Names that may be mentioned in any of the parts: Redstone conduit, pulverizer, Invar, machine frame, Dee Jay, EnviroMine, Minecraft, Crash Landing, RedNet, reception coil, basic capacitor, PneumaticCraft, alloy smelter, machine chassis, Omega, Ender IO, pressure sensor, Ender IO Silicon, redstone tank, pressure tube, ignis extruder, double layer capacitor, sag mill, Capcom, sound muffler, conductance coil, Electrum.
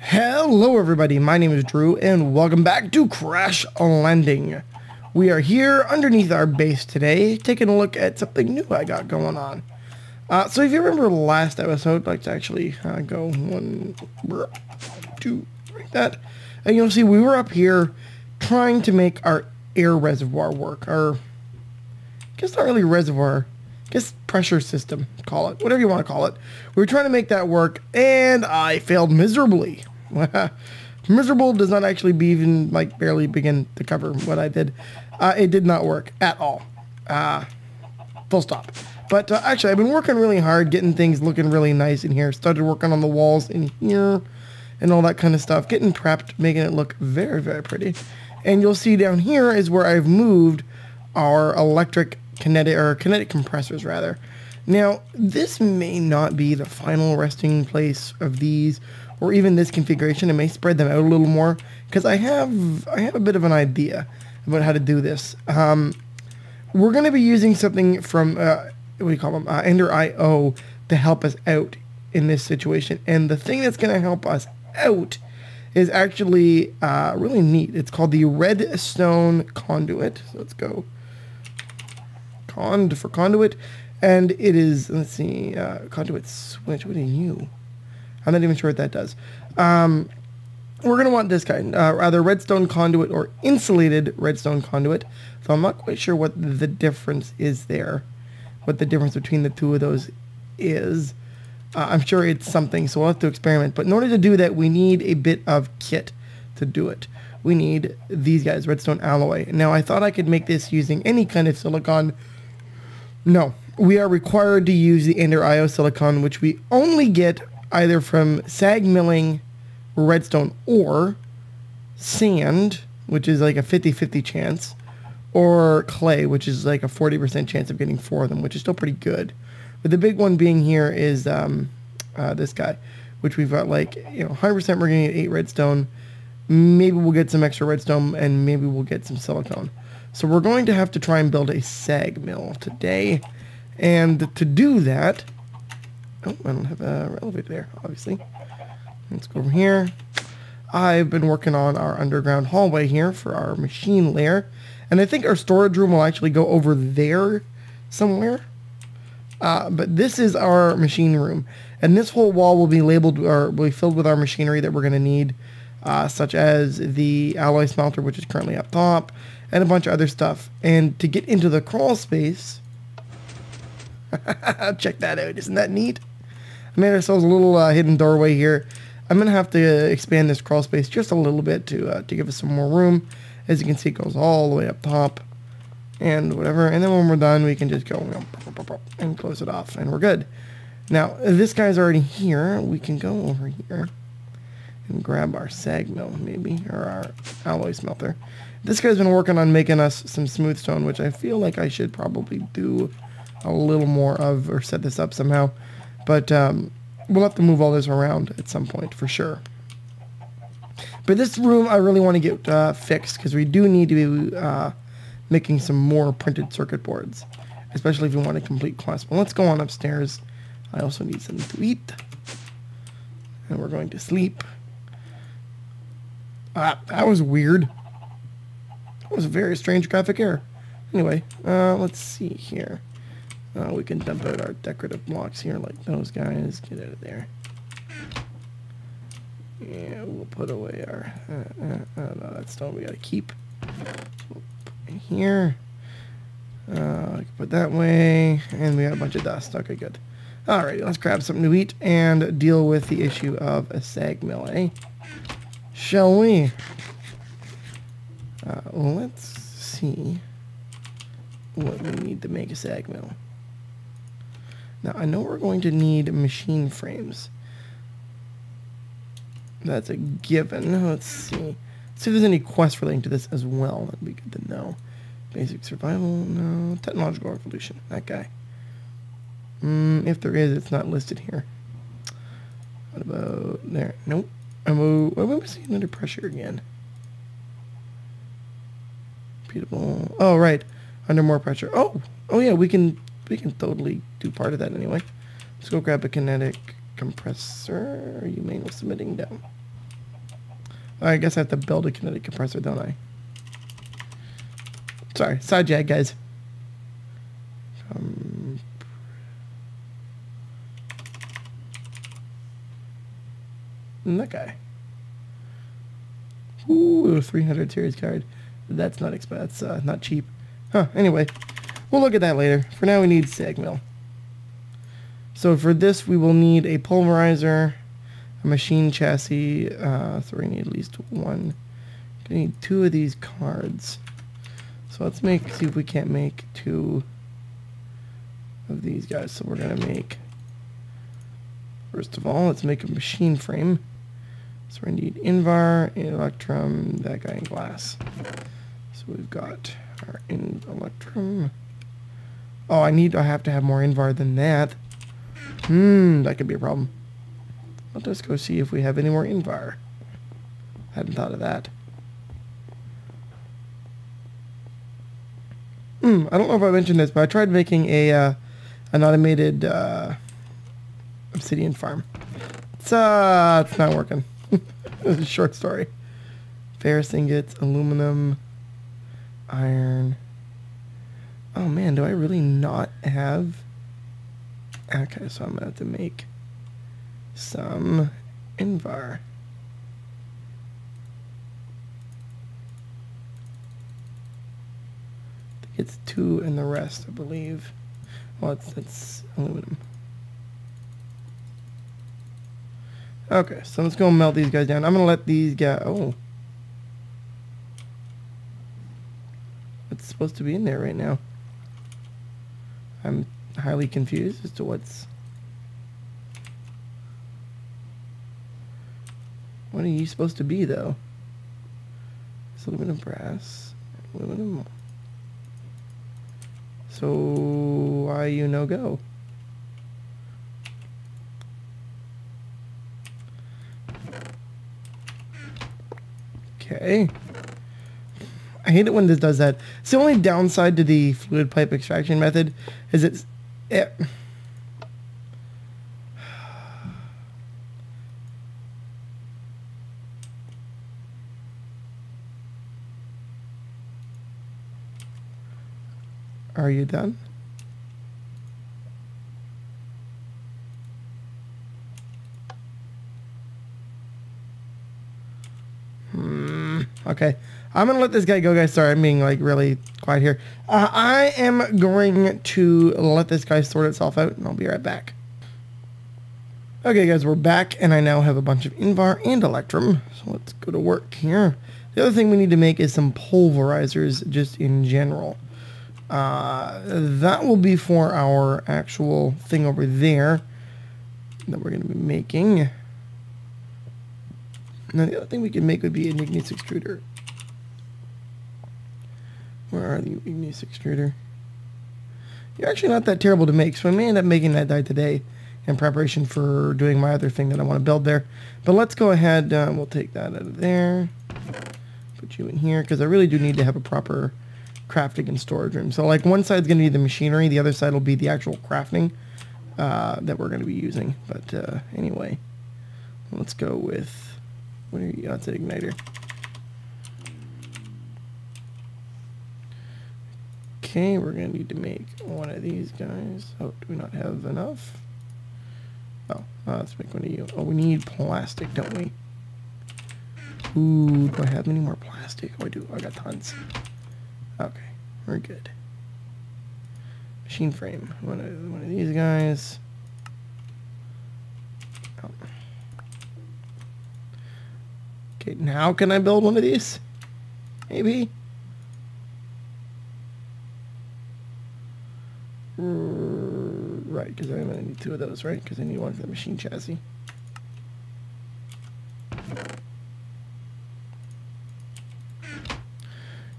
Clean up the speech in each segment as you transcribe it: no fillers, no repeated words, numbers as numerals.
Hello everybody, my name is Drew and welcome back to Crash Landing. We are here underneath our base today, taking a look at something new I got going on. So if you remember last episode, let's actually go one, two, like that. And you'll see we were up here trying to make our air reservoir work, or I guess not really reservoir, I guess pressure system, call it, whatever you want to call it. We were trying to make that work, and I failed miserably. Miserable does not actually be even, like, barely begin to cover what I did. It did not work at all. Full stop. But actually, I've been working really hard, getting things looking really nice in here. Started working on the walls in here and all that kind of stuff. Getting prepped, making it look very, very pretty. And you'll see down here is where I've moved our electric kinetic compressors, rather. Now, this may not be the final resting place of these, or even this configuration. I may spread them out a little more, because I have a bit of an idea about how to do this. We're going to be using something from, what do you call them, Ender IO to help us out in this situation. And the thing that's going to help us out is actually really neat. It's called the Redstone conduit. So let's go cond for conduit. And it is, let's see, conduit switch. What do you? I'm not even sure what that does. We're going to want this kind, either redstone conduit or insulated redstone conduit. So I'm not quite sure what the difference is there, what the difference between the two of those is. I'm sure it's something, so we'll have to experiment. But in order to do that, we need a bit of kit to do it. We need these guys, redstone alloy. Now, I thought I could make this using any kind of silicon. No, we are required to use the Ender IO silicon, which we only get either from sag milling redstone ore, sand, which is like a 50-50 chance, or clay, which is like a 40% chance of getting four of them, which is still pretty good. But the big one being here is this guy, which we've got like, you know, 100% we're going to get 8 redstone. Maybe we'll get some extra redstone, and maybe we'll get some silicone. So we're going to have to try and build a sag mill today. And to do that, oh, I don't have an elevator there, obviously. Let's go over here. I've been working on our underground hallway here for our machine layer. And I think our storage room will actually go over there somewhere. But this is our machine room. And this whole wall will be labeled, or will be filled with our machinery that we're going to need, such as the alloy smelter, which is currently up top, and a bunch of other stuff. And to get into the crawl space, check that out. Isn't that neat? I made ourselves a little hidden doorway here. I'm going to have to expand this crawl space just a little bit to give us some more room. As you can see, it goes all the way up top and whatever. And then when we're done, we can just go and close it off, and we're good. Now, this guy's already here. We can go over here and grab our sag mill, maybe, or our alloy smelter. This guy's been working on making us some smooth stone, which I feel like I should probably do a little more of, or set this up somehow. But we'll have to move all this around at some point for sure. But this room I really want to get fixed, because we do need to be making some more printed circuit boards, especially if we want to complete quests. But let's go on upstairs. I also need something to eat, and we're going to sleep. That was weird. That was a very strange graphic error. Anyway, let's see here. We can dump out our decorative blocks here, like those guys. Get out of there. Yeah, we'll put away our... no, that's stone we gotta keep. We'll put it here. Put that way. And we got a bunch of dust. Okay, good. Alright, let's grab something to eat and deal with the issue of a sag mill, eh? Shall we? Let's see what we need to make a sag mill. Now, I know we're going to need machine frames. That's a given. Let's see. Let's see if there's any quests relating to this as well. That'd be good to know. Basic survival? No. Technological revolution. That guy. If there is, it's not listed here. What about there? Nope. I'm seeing under pressure again. Repeatable. Oh, right. Under more pressure. Oh yeah. We can totally do part of that anyway. Let's go grab a kinetic compressor. Are you manual submitting down? I guess I have to build a kinetic compressor, don't I? Sorry, side jag, guys. That guy. Ooh, 300 series card. That's not expensive. That's not cheap. Huh, anyway. We'll look at that later. For now, we need sag mill. So for this, we will need a pulverizer, a machine chassis. So we need at least one. We need two of these cards. So let's make, see if we can't make two of these guys. So we're going to make, first of all, let's make a machine frame. So we need Invar, Electrum, that guy in glass. So we've got our Electrum. Oh, I have to have more Invar than that. That could be a problem. Let's just go see if we have any more Invar. Hadn't thought of that. I don't know if I mentioned this, but I tried making a an automated obsidian farm. It's not working. It's a short story. Ferrous ingots, aluminum, iron. Oh man, do I really not have? Okay, so I'm gonna have to make some Invar. I think it's two and the rest, I believe. Well, it's aluminum. Okay, so let's go melt these guys down. I'm going to let these guys... Oh. It's supposed to be in there right now. I'm highly confused as to what's... What are you supposed to be, though? It's aluminum, brass, aluminum. So, why you no go? Okay. I hate it when this does that. It's the only downside to the fluid pipe extraction method is it Are you done? Okay, I'm going to let this guy go, guys. Sorry, I'm being, like, really quiet here. I am going to let this guy sort itself out, and I'll be right back. Okay, guys, we're back, and I now have a bunch of Invar and Electrum, so let's go to work here. The other thing we need to make is some pulverizers, just in general. That will be for our actual thing over there that we're going to be making. Now the other thing we could make would be an ignis extruder. Where are the ignis extruder? You're actually not that terrible to make, so I may end up making that die today in preparation for doing my other thing that I want to build there. But let's go ahead, we'll take that out of there, put you in here, because I really do need to have a proper crafting and storage room. So like one side's going to be the machinery, the other side will be the actual crafting that we're going to be using. But anyway, let's go with... What are you? That's an igniter. Okay, we're gonna need to make one of these guys. Oh, do we not have enough? Oh, let's make one of you. Oh, we need plastic, don't we? Ooh, do I have any more plastic? Oh, I do. I got tons. Okay, we're good. Machine frame. One of these guys. Oh. Okay, now can I build one of these? Maybe. Right, because I'm going to need two of those, right? Because I need one for the machine chassis.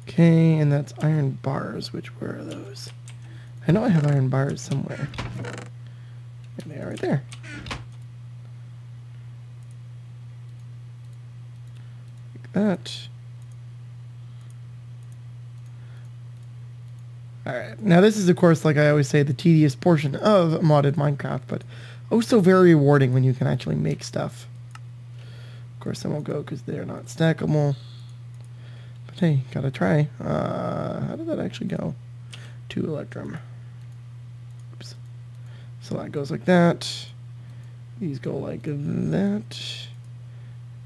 Okay, and that's iron bars. Which, where are those? I know I have iron bars somewhere. And they are right there. That. Alright, now this is, of course, like I always say, the tedious portion of modded Minecraft, but oh so very rewarding when you can actually make stuff. Of course, I won't go because they're not stackable. But hey, gotta try. How did that actually go? To Electrum. Oops. So that goes like that. These go like that.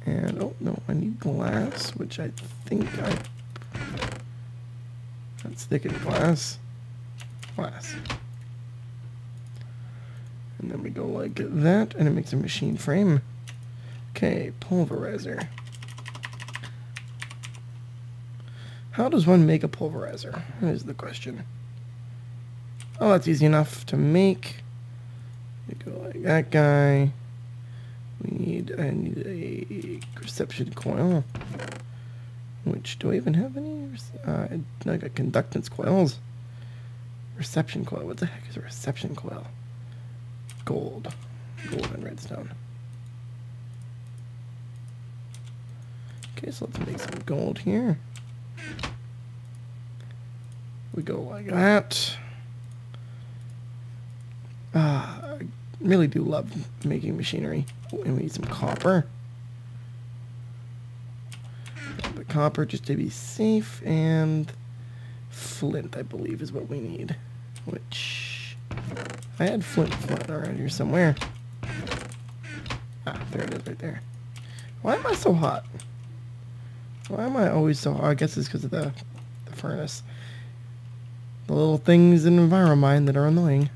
And, oh, no, I need glass, which I think I... That's thickened glass. Glass. And then we go like that, and it makes a machine frame. Okay, pulverizer. How does one make a pulverizer? That is the question. Oh, that's easy enough to make. You go like that guy. I need a reception coil. Which, do I even have any? I got conductance coils. Reception coil. What the heck is a reception coil? Gold. Gold and redstone. Okay, so let's make some gold here. We go like that. I really do love making machinery. Oh, and we need some copper. The copper just to be safe, and flint, I believe, is what we need. Which I had flint around here somewhere. Ah, there it is right there. Why am I so hot? Why am I always so hot? I guess it's because of the furnace. The little things in EnviroMine that are annoying.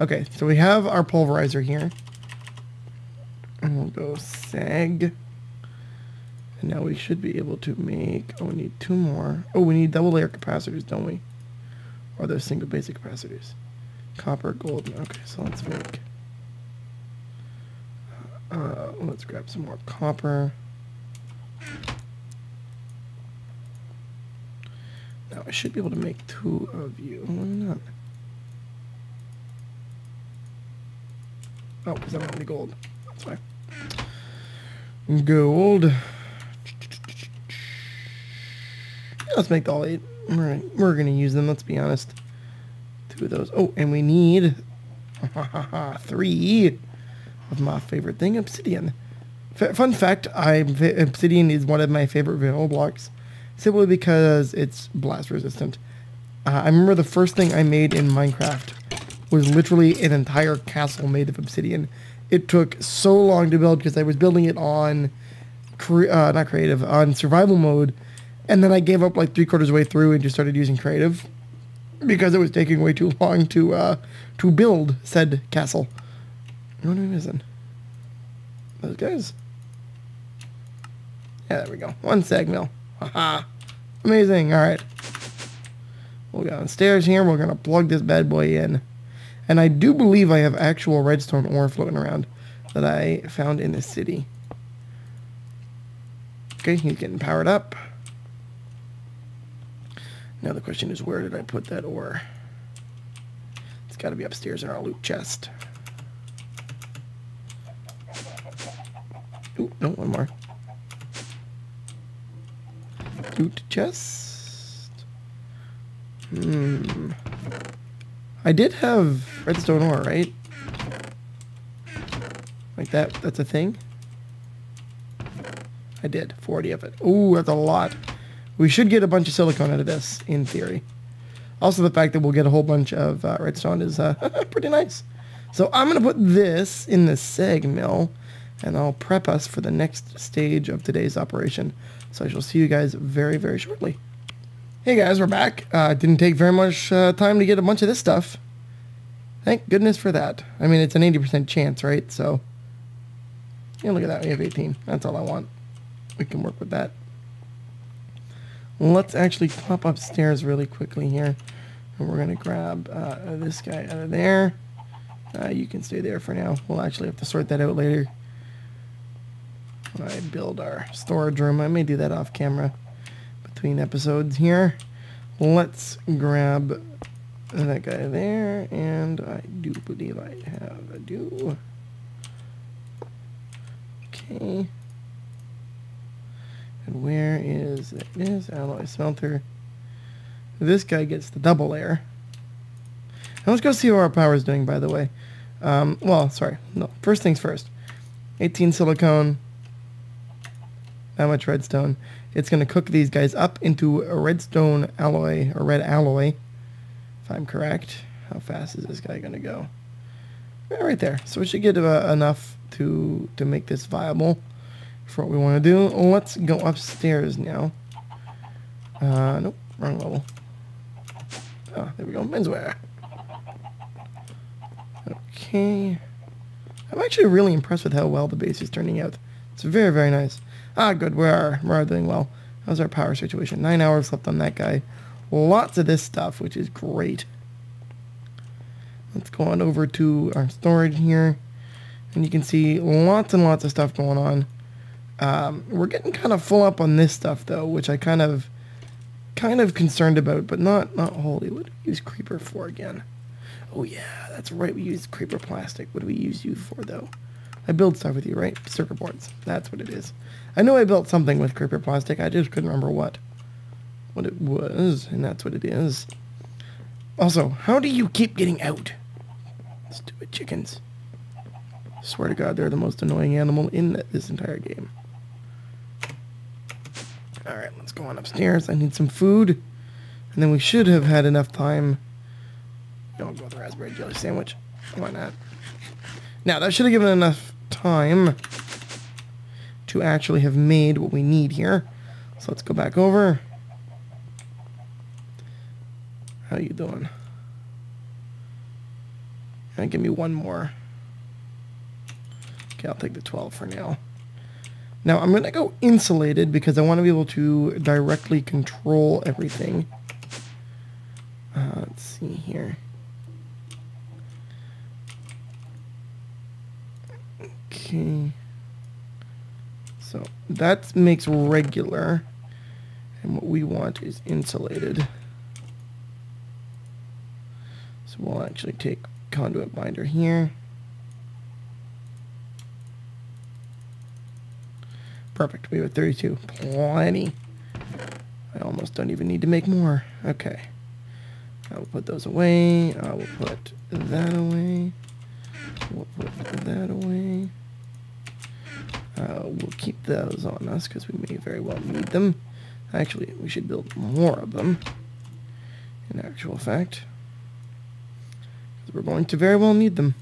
Okay, so we have our pulverizer here. And we'll go sag. And now we should be able to make... Oh, we need two more. Oh, we need double layer capacitors, don't we? Or those single basic capacitors. Copper, gold. Okay, so let's make... let's grab some more copper. Now, I should be able to make two of you. Why not? Oh, because I don't have any gold. That's why. Gold. Let's make all 8. We're going to use them, let's be honest. 2 of those. Oh, and we need 3 of my favorite thing, obsidian. Fun fact, obsidian is one of my favorite vanilla blocks, simply because it's blast resistant. I remember the first thing I made in Minecraft was literally an entire castle made of obsidian. It took so long to build because I was building it on, on survival mode. And then I gave up like 3/4 of the way through and just started using creative because it was taking way too long to build said castle. What is it? Those guys. Yeah, there we go. 1 sag mill. Haha. Amazing. All right. We'll go downstairs here. We're gonna plug this bad boy in. And I do believe I have actual redstone ore floating around that I found in the city. Okay, he's getting powered up. Now the question is, where did I put that ore? It's got to be upstairs in our loot chest. Ooh, no, 1 more. Loot chest. I did have redstone ore, right? Like that, that's a thing? I did, 40 of it. Ooh, that's a lot. We should get a bunch of silicone out of this, in theory. Also, the fact that we'll get a whole bunch of redstone is pretty nice. So I'm going to put this in the sag mill, and I'll prep us for the next stage of today's operation. So I shall see you guys very, very shortly. Hey guys, we're back. Didn't take very much time to get a bunch of this stuff. Thank goodness for that. I mean, it's an 80% chance, right? So, yeah, look at that. We have 18. That's all I want. We can work with that. Let's actually pop upstairs really quickly here. And we're going to grab this guy out of there. You can stay there for now. We'll actually have to sort that out later. When I build our storage room. I may do that off camera between episodes here. Let's grab that guy there. And I do believe I have a do. Okay. And where is it? It is alloy smelter. This guy gets the double layer. And let's go see what our power is doing, by the way. Well, sorry. No, first things first. 18 silicone. that much redstone. It's going to cook these guys up into a redstone alloy, or red alloy, if I'm correct. How fast is this guy going to go? Right there. So we should get enough to make this viable for what we want to do. Let's go upstairs now. Nope, wrong level. Oh, there we go, menswear. Okay. I'm actually really impressed with how well the base is turning out. It's very, very nice. Ah, good, we are doing well. How's our power situation? 9 hours left on that guy. Lots of this stuff, which is great. Let's go on over to our storage here. And you can see lots and lots of stuff going on. We're getting kind of full up on this stuff, though, which I kind of concerned about, but not wholly. What do we use creeper for again? Oh, yeah, that's right. We use creeper plastic. What do we use you for, though? I build stuff with you, right? Circuit boards. That's what it is. I know I built something with creeper plastic. I just couldn't remember what it was, and that's what it is. Also, how do you keep getting out? Stupid chickens. Swear to God, they're the most annoying animal in this entire game. Alright, let's go on upstairs. I need some food. And then we should have had enough time. Don't go with the raspberry jelly sandwich. Why not? Now, that should have given enough time to actually have made what we need here. So let's go back over. How you doing? And give me one more. Okay, I'll take the 12 for now. Now, I'm going to go insulated because I want to be able to directly control everything. Let's see here. Okay. So, that makes regular. And what we want is insulated. So, we'll actually take conduit binder here. Perfect, we have a 32. Plenty. I almost don't even need to make more. Okay. I will put those away. I will put that away. We'll put that away. We'll keep those on us because we may very well need them. Actually, we should build more of them, in actual fact, because we're going to very well need them.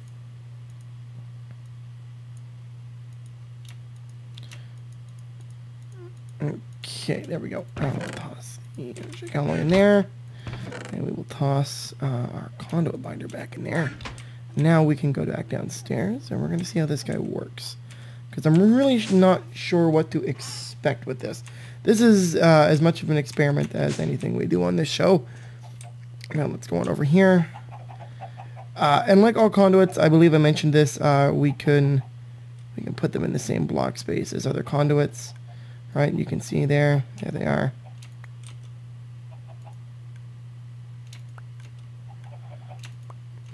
Okay, there we go. I will toss the energy alloy in there, and we will toss our conduit binder back in there. Now we can go back downstairs, and we're going to see how this guy works, because I'm really not sure what to expect with this. This is as much of an experiment as anything we do on this show. Now let's go on over here. And like all conduits, I believe I mentioned this, we can put them in the same block space as other conduits. Right, you can see there they are.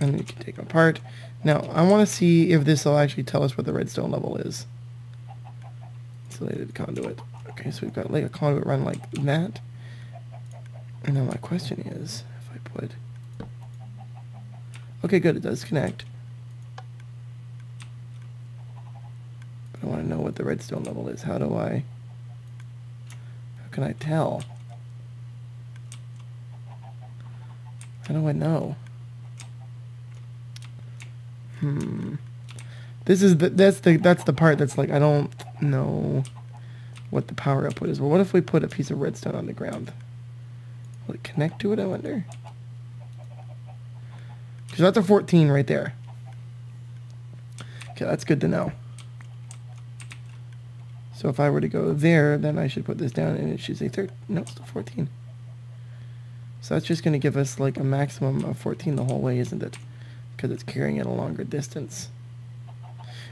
And we can take them apart. Now, I want to see if this will actually tell us what the redstone level is. Insulated conduit. Okay, so we've got like a conduit run like that. And now my question is, if I put... Okay, good, it does connect. But I want to know what the redstone level is. How do I... Can I tell? How do I know? This is that's the part that's like I don't know what the power output is. Well, what if we put a piece of redstone on the ground? Will it connect to it? I wonder. Because that's a 14 right there. Okay, that's good to know. So if I were to go there, then I should put this down and it should say 13. No, it's still 14. So that's just going to give us like a maximum of 14 the whole way, isn't it? Because it's carrying it a longer distance.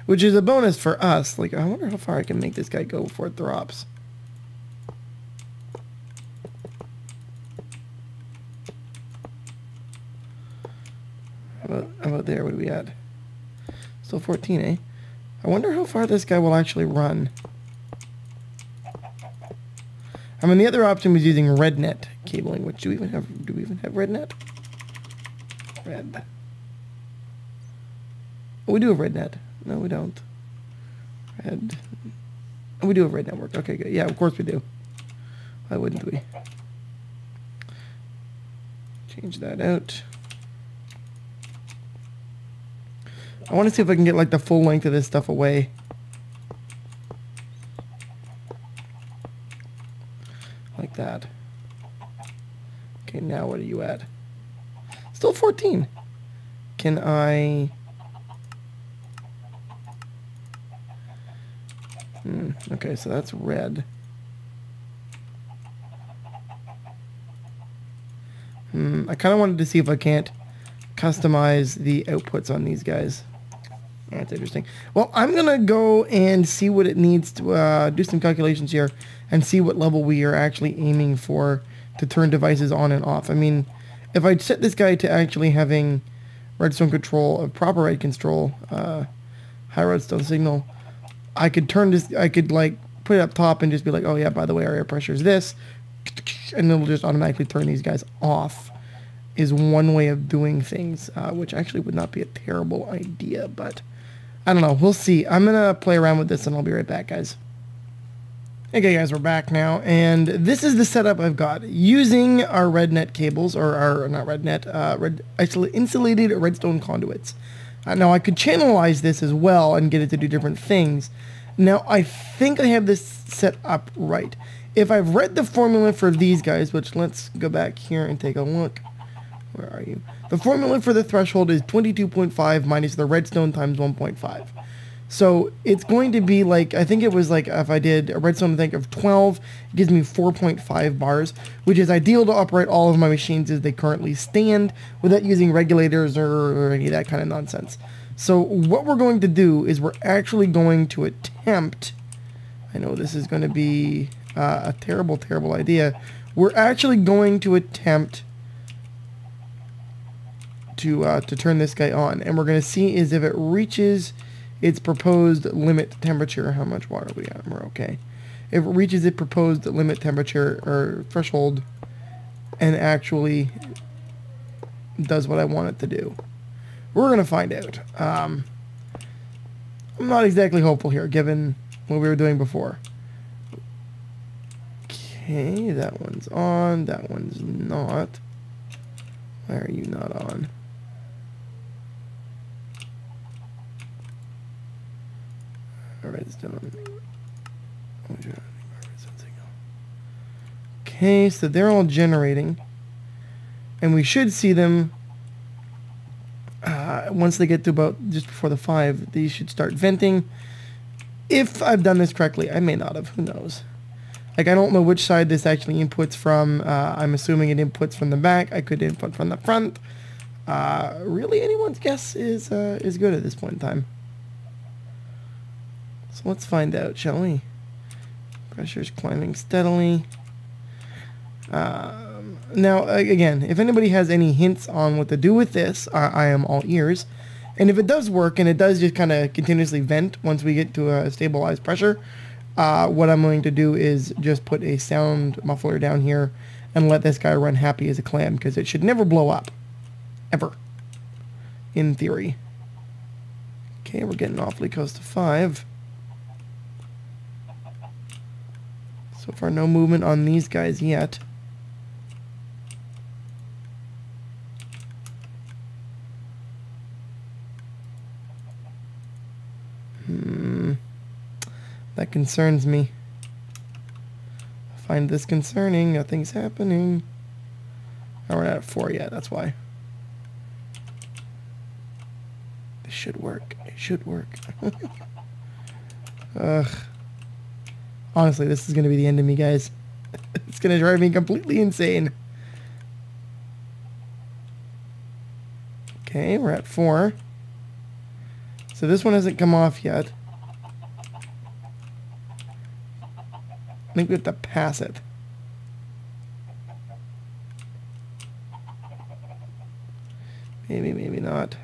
Which is a bonus for us. Like, I wonder how far I can make this guy go before it drops. How about there? What do we add? Still 14, eh? I wonder how far this guy will actually run. I mean, the other option was using RedNet cabling, which do we even have RedNet? Red. Oh, we do have RedNet. No, we don't. Red. We do have red network. Okay, good. Yeah, of course we do. Why wouldn't we? Change that out. I want to see if I can get like the full length of this stuff away. Like that. Okay, now what are you at? Still 14. Can I... okay, so that's red. I kind of wanted to see if I can't customize the outputs on these guys. That's interesting. Well, I'm going to go and see what it needs to do some calculations here and see what level we are actually aiming for to turn devices on and off. I mean, if I set this guy to actually having redstone control, proper red control, high redstone signal, I could turn this, I could like put it up top and just be like, oh yeah, by the way, our air pressure is this, and it'll just automatically turn these guys off. Is one way of doing things, which actually would not be a terrible idea, but I don't know. We'll see. I'm gonna play around with this, and I'll be right back, guys. Okay, guys, we're back now, and this is the setup I've got using our RedNet cables, or our not RedNet, insulated redstone conduits. Now I could channelize this as well and get it to do different things. Now I think I have this set up right. If I've read the formula for these guys, which let's go back here and take a look. Where are you? The formula for the threshold is 22.5 minus the redstone times 1.5. So it's going to be like, I think it was like if I did a redstone tank of 12, it gives me 4.5 bars, which is ideal to operate all of my machines as they currently stand without using regulators or any of that kind of nonsense. So what we're going to do is we're actually going to attempt, I know this is going to be a terrible, terrible idea. We're actually going to attempt to turn this guy on, and we're going to see is if it reaches its proposed limit temperature. How much water we got? We're okay. If it reaches its proposed limit temperature or threshold and actually does what I want it to do, we're going to find out. I'm not exactly hopeful here given what we were doing before. Okay, that one's on, that one's not. Why are you not on? Redstone. Okay, so they're all generating, and we should see them once they get to about just before the 5. These should start venting. If I've done this correctly, I may not have. Who knows? Like I don't know which side this actually inputs from. I'm assuming it inputs from the back. I could input from the front. Really, anyone's guess is good at this point in time. So let's find out, shall we? Pressure's climbing steadily. Now, again, if anybody has any hints on what to do with this, I am all ears. And if it does work, and it does just kind of continuously vent once we get to a stabilized pressure, what I'm going to do is just put a sound muffler down here and let this guy run happy as a clam, because it should never blow up. Ever. In theory. Okay, we're getting awfully close to 5. So far, no movement on these guys yet. That concerns me. I find this concerning. Nothing's happening. Oh, we're not at 4 yet. That's why. This should work. It should work. Ugh. Honestly, this is going to be the end of me, guys. It's going to drive me completely insane. Okay, we're at 4. So this one hasn't come off yet. I think we have to pass it. Maybe, maybe not.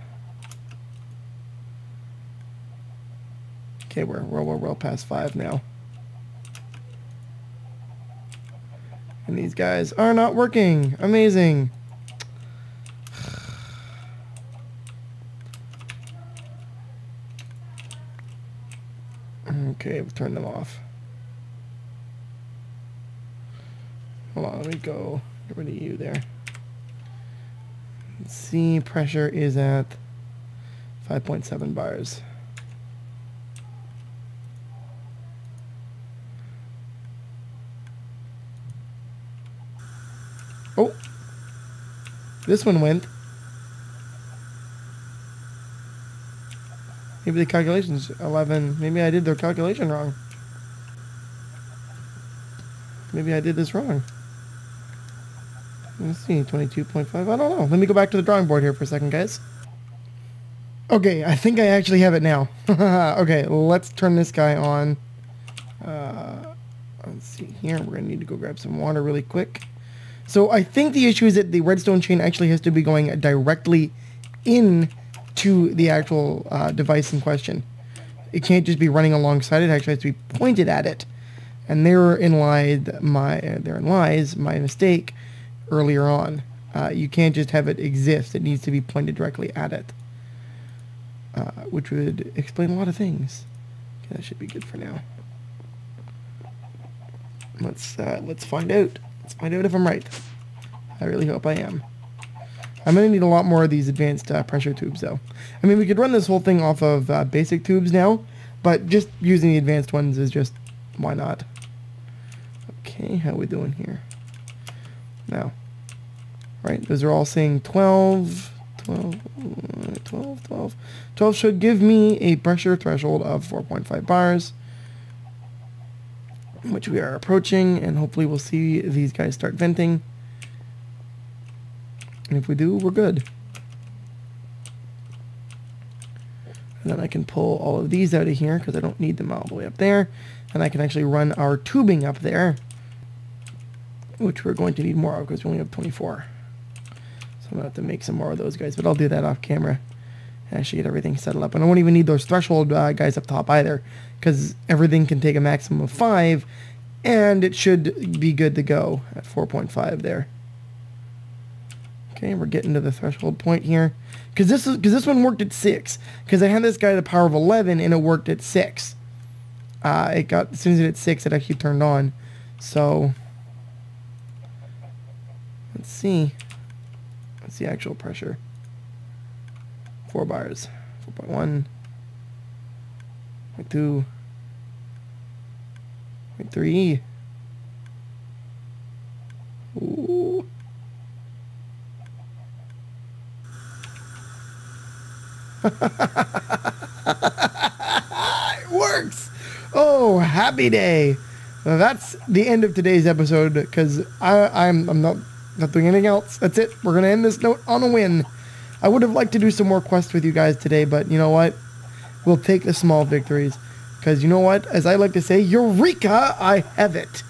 Okay, we're well past 5 now. And these guys are not working. Amazing. Okay, we've turned them off. Hold on, let me go get rid of you there. Let's see, pressure is at 5.7 bars. Oh, this one went. Maybe the calculation's 11. Maybe I did their calculation wrong. Maybe I did this wrong. Let's see, 22.5. I don't know. Let me go back to the drawing board here for a second, guys. Okay, I think I actually have it now. Okay, let's turn this guy on. Let's see here. We're going to need to go grab some water really quick. So I think the issue is that the redstone chain actually has to be going directly in to the actual device in question. It can't just be running alongside it. It actually has to be pointed at it. And therein lies my mistake earlier on. You can't just have it exist. It needs to be pointed directly at it, which would explain a lot of things. Okay, that should be good for now. Let's find out. Let's find out if I'm right. I really hope I am. I'm going to need a lot more of these advanced pressure tubes, though. I mean, we could run this whole thing off of basic tubes now, but just using the advanced ones is just, why not? Okay, how we doing here? Now, right, those are all saying 12. 12 should give me a pressure threshold of 4.5 bars, which we are approaching, and hopefully we'll see these guys start venting. And if we do, we're good. And then I can pull all of these out of here because I don't need them all the way up there. And I can actually run our tubing up there, which we're going to need more of because we only have 24. So I'm going to have to make some more of those guys, but I'll do that off camera and actually get everything settled up. And I won't even need those threshold guys up top either because everything can take a maximum of 5, and it should be good to go at 4.5 there. Okay, we're getting to the threshold point here because this one worked at 6 because I had this guy at a power of 11 and it worked at 6. It got, as soon as it hit 6, it actually turned on. So let's see. What's the actual pressure? 4 bars. 4.1. 0.2. 0.3. Ooh. It works! Oh, happy day! Now that's the end of today's episode because I'm not doing anything else. That's it. We're gonna end this note on a win. I would have liked to do some more quests with you guys today, but you know what? We'll take the small victories because you know what? As I like to say, Eureka! I have it,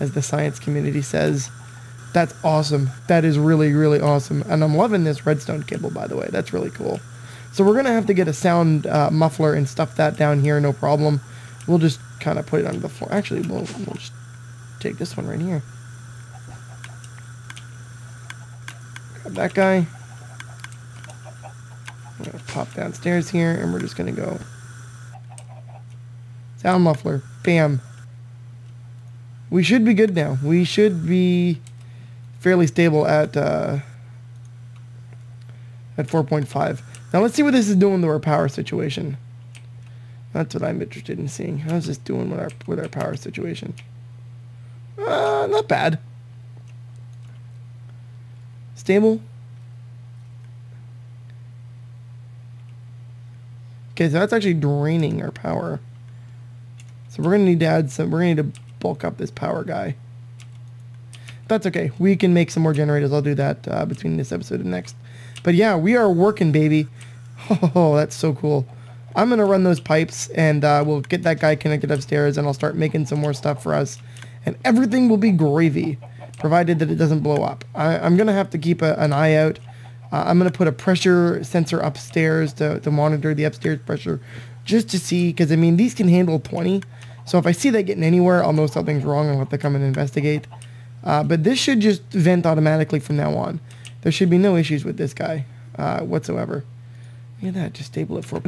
as the science community says. That's awesome. That is really, really awesome, and I'm loving this redstone cable, by the way. That's really cool. So we're going to have to get a sound muffler and stuff that down here, no problem. We'll just kind of put it under the floor. Actually, we'll just take this one right here. Grab that guy. I'm going to pop downstairs here, and we're just going to go. Sound muffler. Bam. We should be good now. We should be fairly stable at 4.5. Now let's see what this is doing to our power situation. That's what I'm interested in seeing. How's this doing with our power situation? Not bad. Stable. Okay, so that's actually draining our power. So we're gonna need to add some. We're gonna need to bulk up this power guy. That's okay. We can make some more generators. I'll do that between this episode and next. But yeah, we are working, baby. Oh, that's so cool. I'm going to run those pipes, and we'll get that guy connected upstairs, and I'll start making some more stuff for us. And everything will be gravy, provided that it doesn't blow up. I'm going to have to keep an eye out. I'm going to put a pressure sensor upstairs to monitor the upstairs pressure, just to see, because, I mean, these can handle 20. So if I see that getting anywhere, I'll know something's wrong. I'll have to come and investigate. But this should just vent automatically from now on. There should be no issues with this guy whatsoever. Look at that, just stable it for.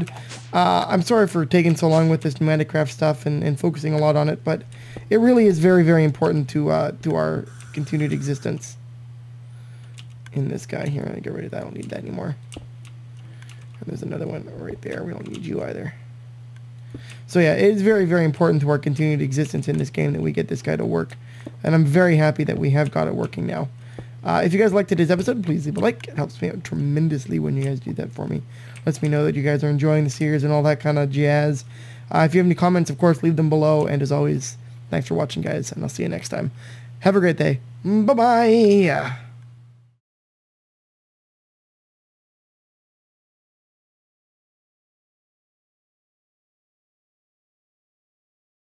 I'm sorry for taking so long with this PneumaticCraft stuff and focusing a lot on it, but it really is very, very important to our continued existence in this guy here. I'm going to get rid of that. I don't need that anymore. And there's another one right there. We don't need you either. So yeah, it is very, very important to our continued existence in this game that we get this guy to work. And I'm very happy that we have got it working now. If you guys liked today's episode, please leave a like. It helps me out tremendously when you guys do that for me. Lets me know that you guys are enjoying the series and all that kind of jazz. If you have any comments, of course, leave them below. And as always, thanks for watching, guys, and I'll see you next time. Have a great day. Bye-bye.